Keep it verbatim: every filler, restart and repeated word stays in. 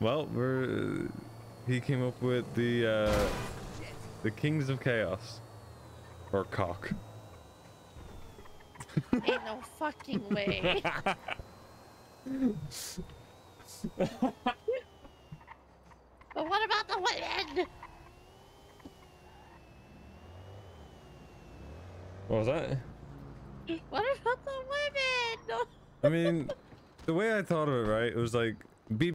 Well, we're, he came up with the uh, the Kings of Chaos, or cock. Ain't no fucking way. But what about the women? What was that? What about the women? I mean, the way I thought of it, right? It was like, be